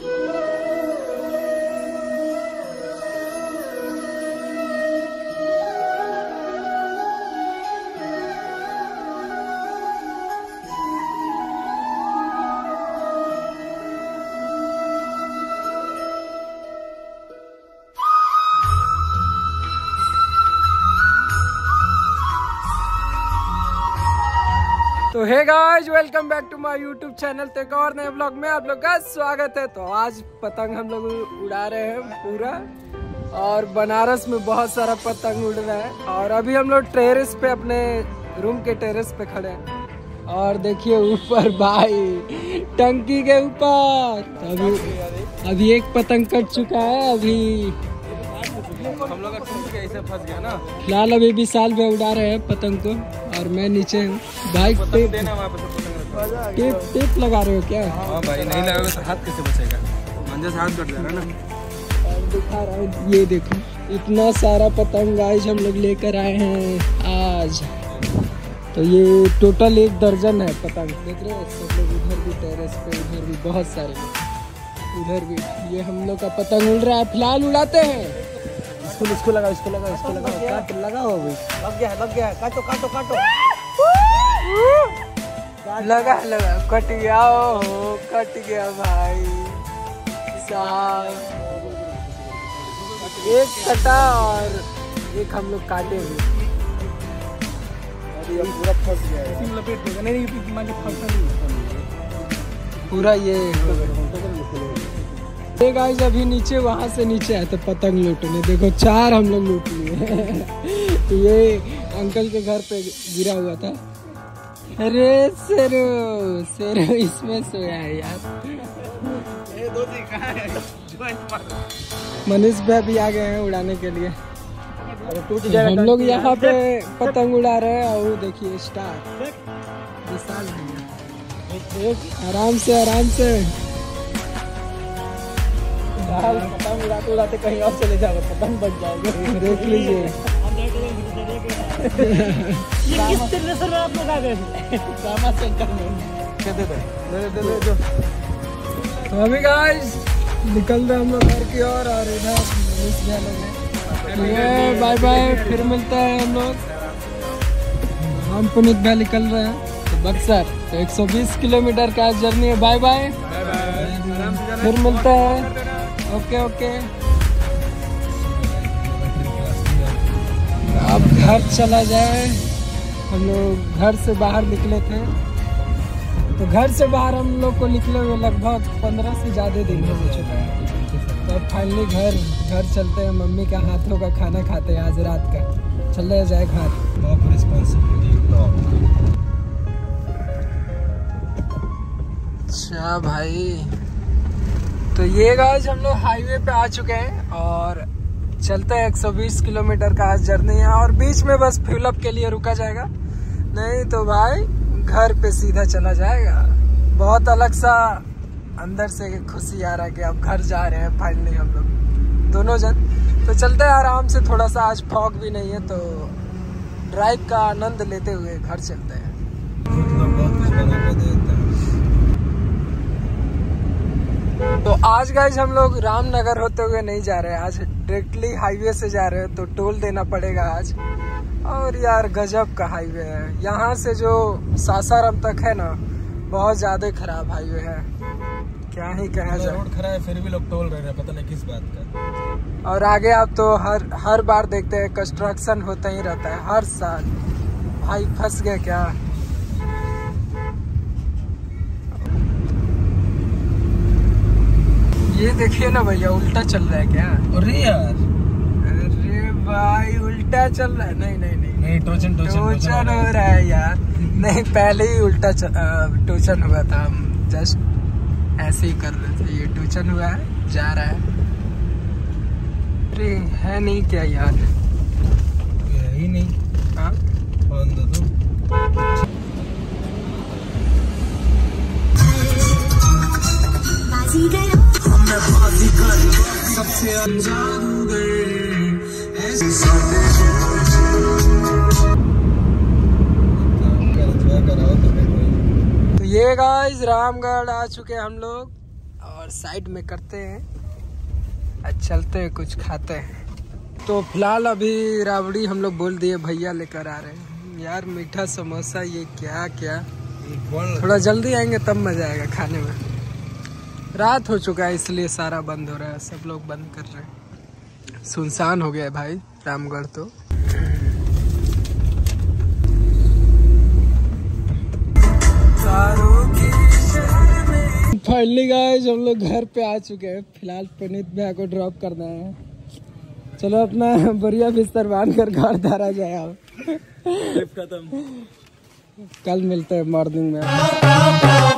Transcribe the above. तो hey guys, welcome back to my YouTube channel. तो एक और नए ब्लॉग में आप लोग का स्वागत है। तो आज पतंग हम लोग उड़ा रहे हैं पूरा, और बनारस में बहुत सारा पतंग उड़ रहा है। और अभी हम लोग टेरेस पे, अपने रूम के टेरेस पे खड़े हैं, और देखिए ऊपर भाई टंकी के ऊपर। तो अभी एक पतंग कट चुका है। अभी हम लोग ऐसे फंस गया ना। फिलहाल अभी विशाल भाई उड़ा रहे हैं पतंग को, और मैं नीचे हूँ। भाई टेप लगा रहे हो क्या? हाँ भाई, नहीं लगाओगे तो हाथ कैसे बचेगा? मंजे से हाथ कट जा रहा है ना। और दिखा रहा हूँ, ये देखो इतना सारा पतंग गाइस हम लोग लेकर आए हैं आज। तो ये टोटल 1 दर्जन है पतंग, देख रहे हो सब लोग। उधर भी टेरेस पे, उधर भी बहुत सारे लोग, उधर भी। ये हम लोग का पतंग उड़ रहा है। फिलहाल उड़ाते हैं। इसको लगाओ, इसको लगाओ, इसको लगाओ, काट लगाओ। अभी लग गया, लग गया। काटो काटो काटो। लगा लगा, कट गया। ओ कट गया भाई साहब। एक कटा और एक हम लोग काटे हुए। अरे ये पूरा फंस गया है, इसमें लपेट देगा। नहीं नहीं, माने फंसा नहीं पूरा। ये गाइस अभी नीचे, वहाँ से नीचे आए तो पतंग लूटने। देखो 4 हम लोग लूट लिए। ये अंकल के घर पे गिरा हुआ था। अरे शेरू शेरू इसमें सोया है यार। मनीष भाई भी आ गए हैं उड़ाने के लिए। हम लोग यहाँ पे पतंग उड़ा रहे हैं, और देखिए स्टार। आराम से आराम से पतंग उड़ाते उड़ाते कहीं और चले जाओ, पतंग बच जाओगे। देख लीजिए ये किस तरह से आप लोग आ गए कामा सेंटर में। दे दो। तो अभी गाइस निकल रहे हम लोग घर की ओर, और इधर मिस जाने। बाय बाय, फिर मिलते हैं हम लोग। हम पुनीत भाई निकल रहे हैं तो बक्सर। तो 120 किलोमीटर का जर्नी है। बाय बाय, फिर मिलते हैं। ओके ओके, अब घर चला जाए। हम लोग घर से बाहर निकले थे, तो घर से बाहर हम लोग को निकले हुए लगभग 15 से ज़्यादा दिन हो चुका है। तो अब फाइनली घर चलते हैं। मम्मी का हाथों का खाना खाते हैं आज रात का। चले जाए घर। बहुत रिस्पॉन्सिबिलिटी। अच्छा भाई, तो ये गाइस हम लोग हाईवे पे आ चुके हैं, और चलते हैं। 120 किलोमीटर का आज जर्नी है, और बीच में बस फ्यूल अप के लिए रुका जाएगा, नहीं तो भाई घर पे सीधा चला जाएगा। बहुत अलग सा अंदर से खुशी आ रहा है कि अब घर जा रहे हैं फाइनली हम लोग दोनों जन। तो चलते हैं आराम से। थोड़ा सा आज फॉग भी नहीं है, तो ड्राइव का आनंद लेते हुए घर चलते हैं। तो आज गाइस हम लोग रामनगर होते हुए नहीं जा रहे हैं, आज डायरेक्टली हाईवे से जा रहे हैं। तो टोल देना पड़ेगा आज। और यार गजब का हाईवे है। यहाँ से जो सासाराम तक है ना, बहुत ज़्यादा खराब हाईवे है, क्या ही कहा जाए। रोड खराब है, फिर भी लोग टोल रहे हैं, पता नहीं किस बात का। और आगे आप तो हर बार देखते हैं कंस्ट्रक्शन होता ही रहता है हर साल। भाई फंस गए क्या? ये देखिए ना भैया, उल्टा चल रहा है क्या? अरे यार, अरे भाई उल्टा चल रहा है। नहीं नहीं नहीं, नहीं टोचन हो रहा है यार। नहीं, पहले ही उल्टा टोचन हुआ था। हम जस्ट ऐसे ही कर रहे थे, ये टोचन हुआ है, जा रहा है। अरे है नहीं क्या यार, है ही नहीं। हाँ बंद। तो ये गाइस रामगढ़ आ चुके हम लोग, और साइड में करते हैं और चलते हैं कुछ खाते हैं। तो फिलहाल अभी राबड़ी हम लोग बोल दिए भैया लेकर आ रहे हैं। यार मीठा समोसा ये क्या क्या, थोड़ा जल्दी आएंगे तब मज़ा आएगा खाने में। रात हो चुका है इसलिए सारा बंद हो रहा है, सब लोग बंद कर रहे हैं, सुनसान हो गया है भाई रामगढ़। तो फाइनली गाइस हम लोग घर पे आ चुके हैं। फिलहाल पुनीत भैया को ड्रॉप करना है। चलो अपना बढ़िया बिस्तर बांध कर घर धारा जाए। आप खत्म, कल मिलते हैं मॉर्निंग में।